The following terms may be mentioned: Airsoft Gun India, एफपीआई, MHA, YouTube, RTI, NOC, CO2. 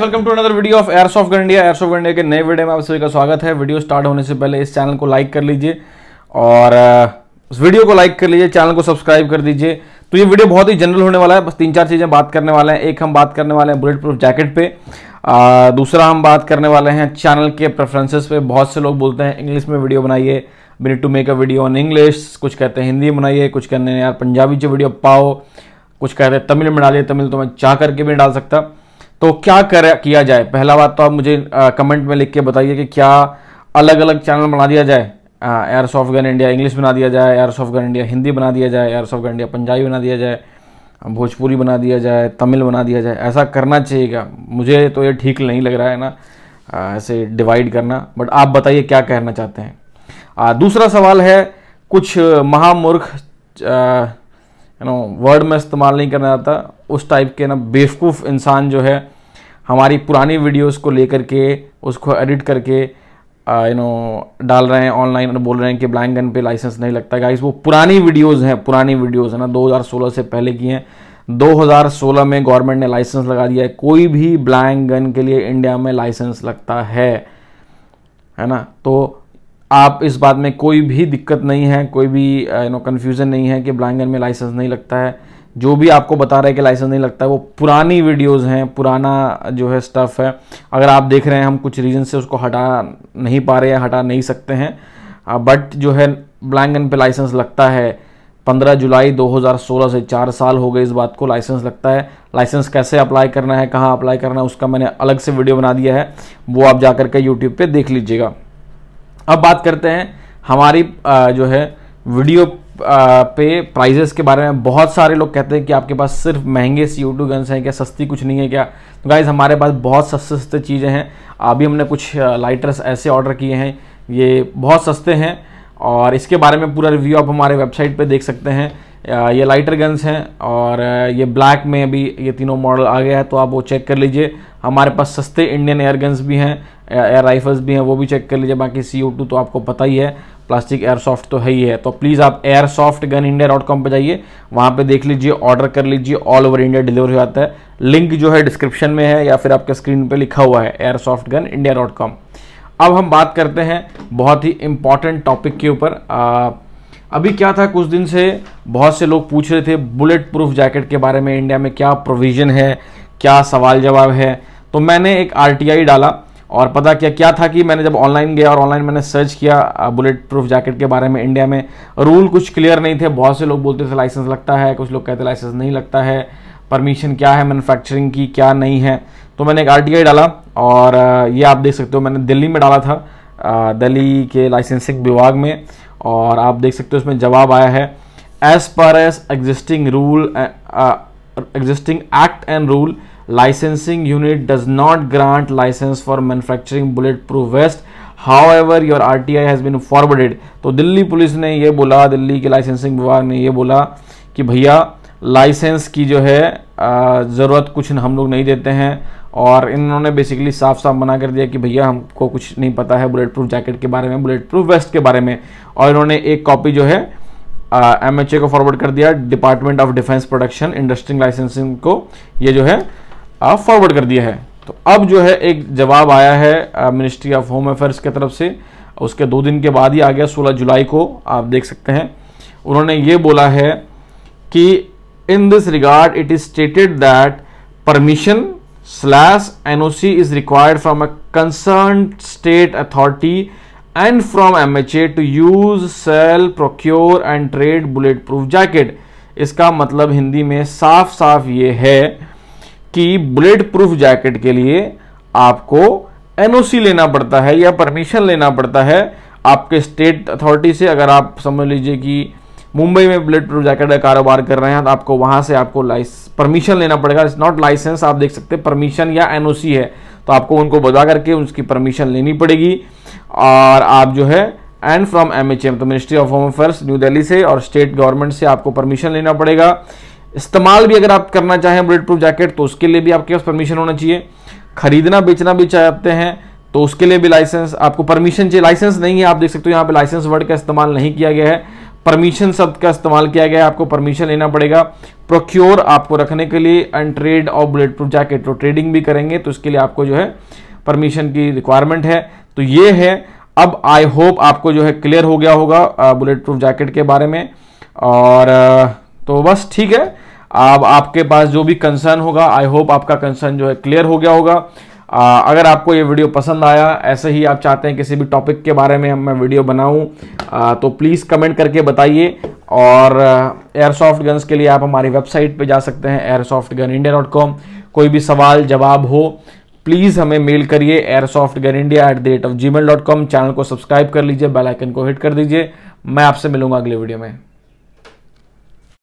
Welcome to another video of airsoft gun India. Airsoft gun India के नए video में आप सभी का स्वागत है। वीडियो स्टार्ट होने से पहले इस चैनल को लाइक कर लीजिए और इस वीडियो को लाइक कर लीजिए, चैनल को सब्सक्राइब कर दीजिए। तो ये वीडियो बहुत ही जनरल होने वाला है, बस तीन चार चीज़ें बात करने वाले हैं। एक, हम बात करने वाले हैं बुलेट प्रूफ जैकेट पे। दूसरा, हम बात करने वाले हैं चैनल के प्रेफरेंसेस पे। बहुत से लोग बोलते हैं इंग्लिश में वीडियो बनाइए, we need to make a video on English. कुछ कहते हैं हिंदी बनाइए, कुछ कहते हैं यार पंजाबी जो वीडियो पाओ, कुछ कहते हैं तमिल में डालिए। तमिल तो मैं चाह करके भी नहीं डाल सकता, तो क्या किया जाए? पहला बात तो आप मुझे कमेंट में लिख के बताइए कि क्या अलग अलग चैनल बना दिया जाए, एयरसॉफ्ट गन इंडिया इंग्लिश बना दिया जाए, एयरसॉफ्ट गन इंडिया हिंदी बना दिया जाए, एयरसॉफ्ट गन इंडिया पंजाबी बना दिया जाए, भोजपुरी बना दिया जाए, तमिल बना दिया जाए। ऐसा करना चाहिए क्या? मुझे तो ये ठीक नहीं लग रहा है ना, ऐसे डिवाइड करना। बट आप बताइए क्या कहना चाहते हैं। दूसरा सवाल है, कुछ महामूर्ख वर्ड में इस्तेमाल नहीं करना चाहता, उस टाइप के ना बेवकूफ़ इंसान जो है हमारी पुरानी वीडियोस को लेकर के उसको एडिट करके डाल रहे हैं ऑनलाइन और बोल रहे हैं कि ब्लैंक गन पे लाइसेंस नहीं लगता। गाइस, वो पुरानी वीडियोस हैं ना, 2016 से पहले की हैं। 2016 में गवर्नमेंट ने लाइसेंस लगा दिया है। कोई भी ब्लैंक गन के लिए इंडिया में लाइसेंस लगता है ना। तो आप इस बात में कोई भी दिक्कत नहीं है, कोई भी कन्फ्यूज़न नहीं है कि ब्लैंक गन में लाइसेंस नहीं लगता है। जो भी आपको बता रहे हैं कि लाइसेंस नहीं लगता है, वो पुरानी वीडियोस हैं, पुराना जो है स्टफ़ है। अगर आप देख रहे हैं, हम कुछ रीज़न से उसको हटा नहीं पा रहे हैं, हटा नहीं सकते हैं, बट जो है ब्लैंक गन पे लाइसेंस लगता है। 15 जुलाई 2016 से 4 साल हो गए इस बात को, लाइसेंस लगता है। लाइसेंस कैसे अप्लाई करना है, कहाँ अप्लाई करना है, उसका मैंने अलग से वीडियो बना दिया है, वो आप जा कर के यूट्यूब पर देख लीजिएगा। अब बात करते हैं हमारी जो है वीडियो पे प्राइजेस के बारे में। बहुत सारे लोग कहते हैं कि आपके पास सिर्फ महंगे CO2 गन्स हैं क्या, सस्ती कुछ नहीं है क्या? तो गाइज़, हमारे पास बहुत सस्ते चीज़ें हैं। अभी हमने कुछ लाइटर्स ऐसे ऑर्डर किए हैं, ये बहुत सस्ते हैं और इसके बारे में पूरा रिव्यू आप हमारे वेबसाइट पे देख सकते हैं। ये लाइटर गन्स हैं और ये ब्लैक में अभी ये तीनों मॉडल आ गया है, तो आप वो चेक कर लीजिए। हमारे पास सस्ते इंडियन एयर गन्स भी हैं, एयर राइफल्स भी हैं, वो भी चेक कर लीजिए। बाकी CO2 तो आपको पता ही है, प्लास्टिक एयरसॉफ्ट तो है ही है। तो प्लीज़ आप airsoftgunindia.com पर जाइए, वहाँ पे देख लीजिए, ऑर्डर कर लीजिए। ऑल ओवर इंडिया डिलीवर हो जाता है। लिंक जो है डिस्क्रिप्शन में है या फिर आपके स्क्रीन पे लिखा हुआ है airsoftgunindia.com। अब हम बात करते हैं बहुत ही इम्पॉर्टेंट टॉपिक के ऊपर। अभी क्या था, कुछ दिन से बहुत से लोग पूछ रहे थे बुलेट प्रूफ जैकेट के बारे में, इंडिया में क्या प्रोविज़न है, क्या सवाल जवाब है। तो मैंने एक RTI डाला और पता क्या था कि मैंने जब ऑनलाइन गया और ऑनलाइन मैंने सर्च किया बुलेट प्रूफ जैकेट के बारे में, इंडिया में रूल कुछ क्लियर नहीं थे। बहुत से लोग बोलते थे लाइसेंस लगता है, कुछ लोग कहते लाइसेंस नहीं लगता है, परमिशन क्या है मैन्युफैक्चरिंग की, क्या नहीं है। तो मैंने एक RTI डाला और ये आप देख सकते हो, मैंने दिल्ली में डाला था, दिल्ली के लाइसेंसिंग विभाग में, और आप देख सकते हो इसमें जवाब आया है। As per as existing rule existing act and rule, licensing unit does not grant license for manufacturing bulletproof vest, however your RTI has been forwarded। तो दिल्ली पुलिस ने ये बोला, दिल्ली के लाइसेंसिंग विभाग ने ये बोला कि भैया लाइसेंस की जो है ज़रूरत कुछ हम लोग नहीं देते हैं। और इन्होंने बेसिकली साफ साफ मना कर दिया कि भैया हमको कुछ नहीं पता है बुलेट प्रूफ जैकेट के बारे में, बुलेट प्रूफ वेस्ट के बारे में। और इन्होंने एक कॉपी जो है MHA को फॉरवर्ड कर दिया, department of defence production industry licensing को ये जो है फॉरवर्ड कर दिया है। तो अब जो है एक जवाब आया है मिनिस्ट्री ऑफ होम अफेयर्स की तरफ से, उसके 2 दिन के बाद ही आ गया, 16 जुलाई को आप देख सकते हैं। उन्होंने ये बोला है कि in this regard it is stated that permission/NOC is required from a concern state authority and from MHA to use, sale, procure and trade bullet proof jacket. इसका मतलब हिंदी में साफ साफ ये है कि बुलेट प्रूफ जैकेट के लिए आपको NOC लेना पड़ता है या परमिशन लेना पड़ता है आपके स्टेट अथॉरिटी से। अगर आप समझ लीजिए कि मुंबई में बुलेट प्रूफ जैकेट का कारोबार कर रहे हैं, तो आपको वहां से आपको परमिशन लेना पड़ेगा। इट्स नॉट लाइसेंस, आप देख सकते हैं परमिशन या NOC है, तो आपको उनको बजा करके उसकी परमिशन लेनी पड़ेगी। और आप जो है एंड फ्रॉम MHA, तो ministry of home affairs new Delhi से और स्टेट गवर्नमेंट से आपको परमिशन लेना पड़ेगा। इस्तेमाल भी अगर आप करना चाहें बुलेट प्रूफ जैकेट, तो उसके लिए भी आपके पास परमिशन होना चाहिए। खरीदना बेचना भी चाहते हैं तो उसके लिए भी लाइसेंस, आपको परमिशन चाहिए, लाइसेंस नहीं है। आप देख सकते हो यहाँ पे लाइसेंस वर्ड का इस्तेमाल नहीं किया गया है, परमिशन शब्द का इस्तेमाल किया गया है, आपको परमिशन लेना पड़ेगा। प्रोक्योर आपको रखने के लिए, एंड ट्रेड और बुलेट प्रूफ जैकेट, तो ट्रेडिंग भी करेंगे तो इसके लिए आपको जो है परमिशन की रिक्वायरमेंट है। तो ये है। अब आई होप आपको जो है क्लियर हो गया होगा बुलेट प्रूफ जैकेट के बारे में। और तो बस ठीक है, अब आपके पास जो भी कंसर्न होगा, आई होप आपका कंसर्न जो है क्लियर हो गया होगा। अगर आपको ये वीडियो पसंद आया, ऐसे ही आप चाहते हैं किसी भी टॉपिक के बारे में मैं वीडियो बनाऊं, तो प्लीज़ कमेंट करके बताइए। और एयरसॉफ्ट गन्स के लिए आप हमारी वेबसाइट पे जा सकते हैं airsoftgunindia.com। कोई भी सवाल जवाब हो प्लीज़ हमें मेल करिए airsoftgunindia@gmail.com। चैनल को सब्सक्राइब कर लीजिए, बेल आइकन को हिट कर दीजिए। मैं आपसे मिलूंगा अगले वीडियो में।